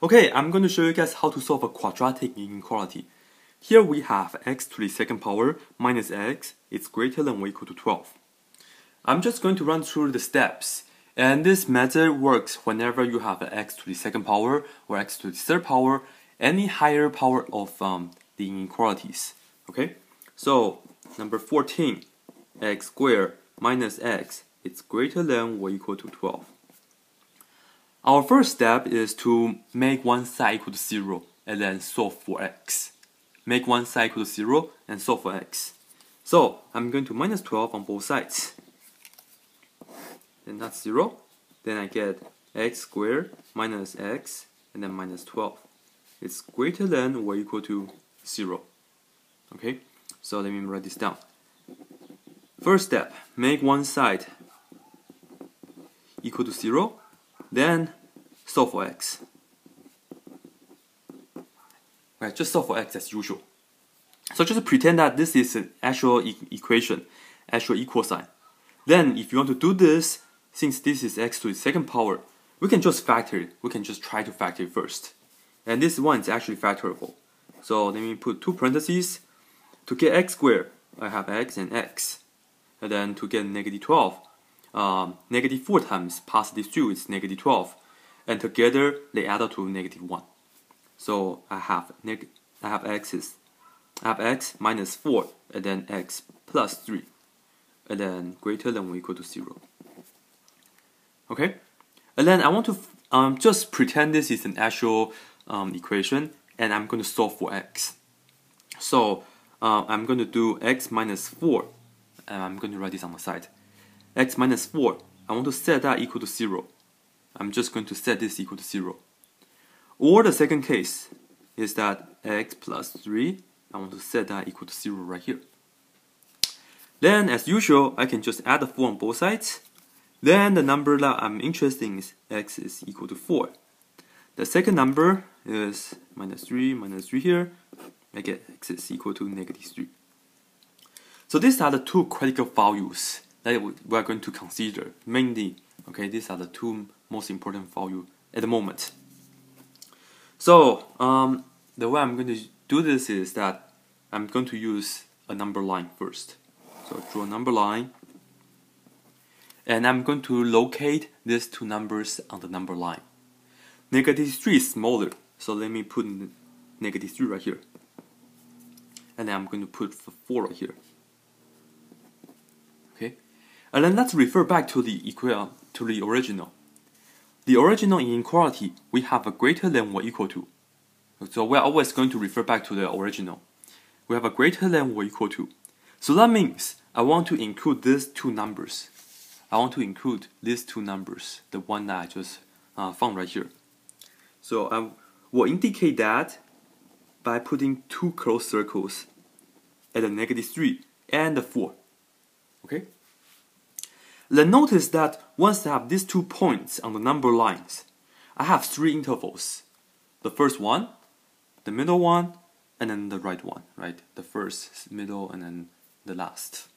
Okay, I'm going to show you guys how to solve a quadratic inequality. Here we have x to the second power minus x is greater than or equal to 12. I'm just going to run through the steps. And this method works whenever you have an x to the second power or x to the third power, any higher power of the inequalities. Okay, so number 14, x squared minus x is greater than or equal to 12. Our first step is to make one side equal to 0 and then solve for x. Make one side equal to 0 and solve for x. So I'm going to minus 12 on both sides. Then that's 0. Then I get x squared minus x and then minus 12. It's greater than or equal to 0. Okay, so let me write this down. First step, make one side equal to 0. Then solve for x. Right, just solve for x as usual. So just pretend that this is an actual equation, actual equal sign. Then if you want to do this, since this is x to the second power, we can just factor it. We can just try to factor it first. And this one is actually factorable. So let me put two parentheses. To get x squared, I have x and x. And then to get negative 12, negative 4 times positive 2 is negative 12, and together they add up to negative 1. So I have x minus 4 and then x plus 3 and then greater than or equal to 0. Okay, and then I want to just pretend this is an actual equation, and I'm going to solve for x. So I'm going to do x minus 4, and I'm going to write this on the side. X minus 4, I want to set that equal to 0. I'm just going to set this equal to 0. Or the second case is that x plus 3, I want to set that equal to 0 right here. Then, as usual, I can just add the 4 on both sides. Then the number that I'm interested in is x is equal to 4. The second number is minus 3 here. I get x is equal to negative 3. So these are the two critical values that we are going to consider mainly. Okay, these are the two most important values at the moment. So the way I'm going to do this is that I'm going to use a number line first. So draw a number line, and I'm going to locate these two numbers on the number line. Negative 3 is smaller, so let me put negative 3 right here, and then I'm going to put 4 right here. Okay. And then let's refer back to the original. The original inequality, we have a greater than or equal to. So we're always going to refer back to the original. We have a greater than or equal to. So that means I want to include these two numbers. The one that I just found right here. So I will indicate that by putting two closed circles at the negative 3 and the 4. Okay? Then notice that once I have these two points on the number lines, I have three intervals. The first one, the middle one, and then the right one, right? The first, middle, and then the last.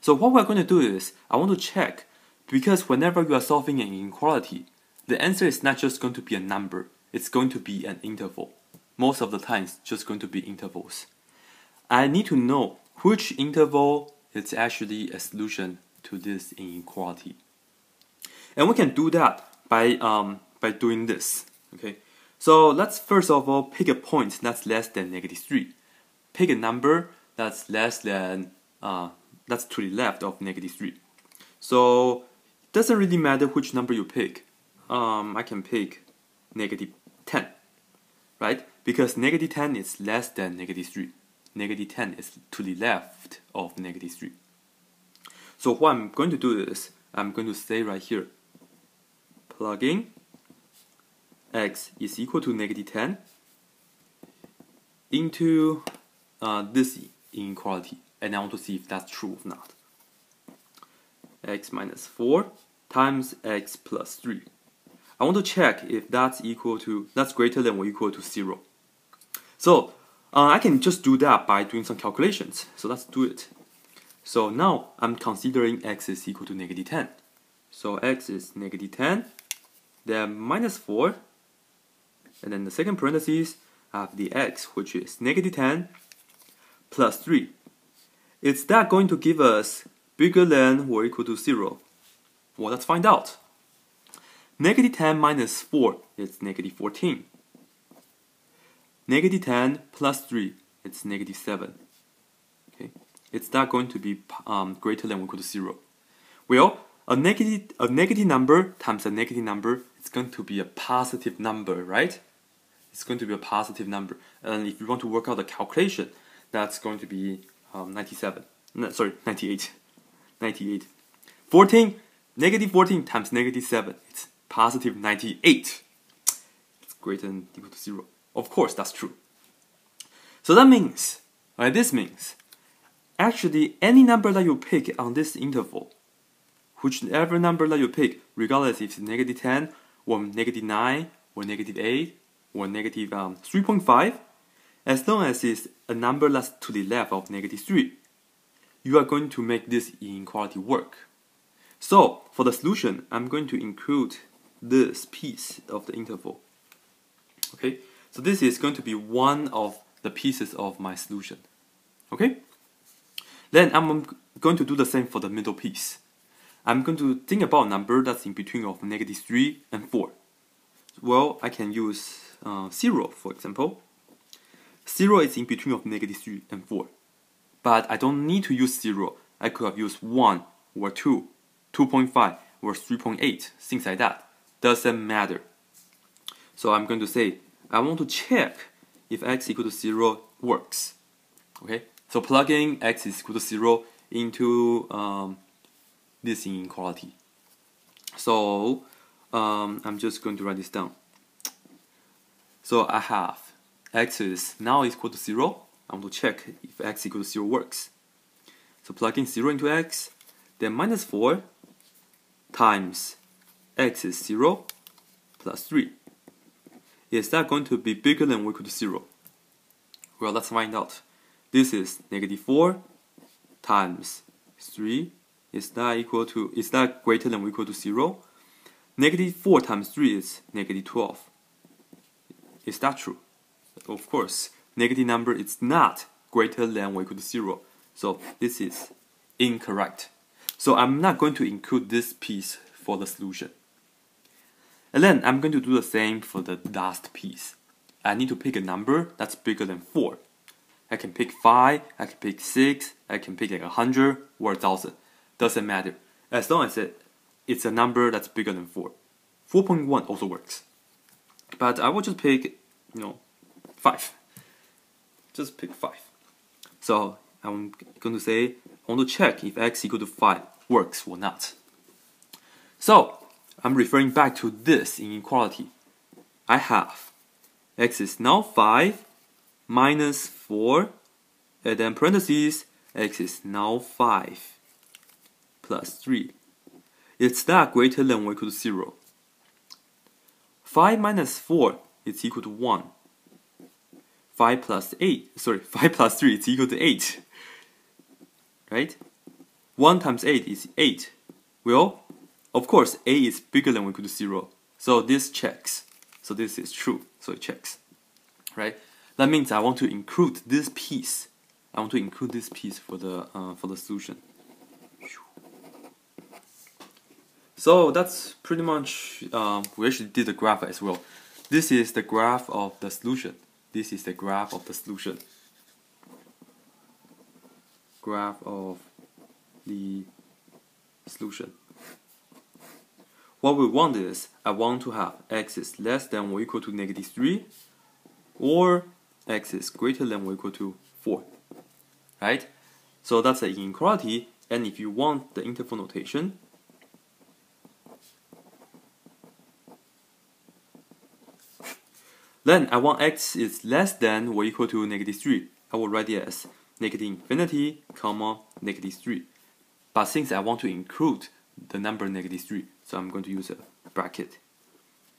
So what we're going to do is, I want to check, because whenever you are solving an inequality, the answer is not just going to be a number, it's going to be an interval. Most of the time, it's just going to be intervals. I need to know which interval it's actually a solution to this inequality. And we can do that by doing this. Okay, so let's first of all pick a point that's less than negative 3. Pick a number that's less than, that's to the left of negative 3. So it doesn't really matter which number you pick. I can pick negative 10, right? Because negative 10 is less than negative 3. Negative 10 is to the left of negative 3. So what I'm going to do is, I'm going to say right here, plugging x is equal to negative 10 into this inequality. And I want to see if that's true or not. X minus 4 times x plus 3. I want to check if that's equal to, that's greater than or equal to 0. So I can just do that by doing some calculations. So let's do it. So now I'm considering x is equal to negative 10. So x is negative 10, then minus 4 and then the second parenthesis I have the x, which is negative 10 plus 3. Is that going to give us bigger than or equal to 0? Well, let's find out. Negative 10 minus 4 is negative 14. Negative 10 plus 3 is negative 7. Okay, is that going to be greater than or equal to 0? Well, a negative number times a negative number is going to be a positive number, right? It's going to be a positive number. And if you want to work out the calculation, that's going to be 98. 14, negative 14 times negative 7, it's positive 98. It's greater than or equal to 0. Of course, that's true. So that means, this means, actually any number that you pick on this interval, whichever number that you pick, regardless if it's negative 10, or negative 9, or negative 8, or negative 3.5, as long as it's a number that's to the left of negative 3, you are going to make this inequality work. So, for the solution, I'm going to include this piece of the interval. Okay, so this is going to be one of the pieces of my solution. Okay, then I'm going to do the same for the middle piece. I'm going to think about a number that's in between of negative 3 and 4. Well, I can use 0, for example. 0 is in between of negative 3 and 4. But I don't need to use 0. I could have used 1 or 2, 2.5 or 3.8, things like that. Doesn't matter. So I'm going to say, I want to check if x equal to 0 works. Okay, so plugging x is equal to 0 into this inequality. So I'm just going to write this down. So I have x is now equal to 0. I want to check if x equal to 0 works. So plugging 0 into x, then minus 4 times x is 0 plus 3. Is that going to be bigger than or equal to 0? Well, let's find out. This is negative 4 times 3. Is that greater than or equal to 0? Negative 4 times 3 is negative 12. Is that true? Of course, negative number is not greater than or equal to 0. So this is incorrect. So I'm not going to include this piece for the solution. And then I'm going to do the same for the last piece. I need to pick a number that's bigger than 4. I can pick 5, I can pick 6, I can pick like 100 or 1000. Doesn't matter, as long as it's a number that's bigger than 4. 4.1 also works, but I will just pick, 5. Just pick 5. So I'm going to say, I want to check if x equal to 5 works or not. So I'm referring back to this inequality. I have x is now 5 minus 4, and then parentheses x is now 5 plus 3. Is that greater than or equal to 0? 5 minus 4 is equal to 1. 5 plus 3 is equal to 8. Right? 1 times 8 is 8. Well, of course, a is bigger than or equal to 0. So this checks. So this is true. So it checks. Right? That means I want to include this piece. I want to include this piece for the solution. So that's pretty much, we actually did the graph as well. This is the graph of the solution. What we want is, I want to have x is less than or equal to negative 3, or x is greater than or equal to 4. Right? So that's an inequality, and if you want the interval notation, then I want x is less than or equal to negative 3. I will write it as negative infinity, comma, negative 3. But since I want to include the number negative 3, so I'm going to use a bracket.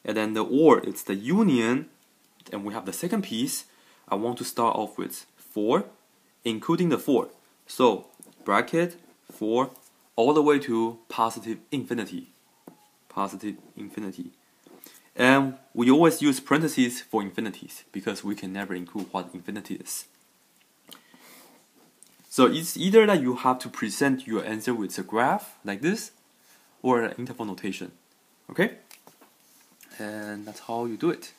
And then the or, it's the union, and we have the second piece. I want to start off with 4, including the 4. So bracket, 4, all the way to positive infinity. And We always use parentheses for infinities because we can never include what infinity is. So it's either that you have to present your answer with a graph like this, or an interval notation. Okay? And that's how you do it.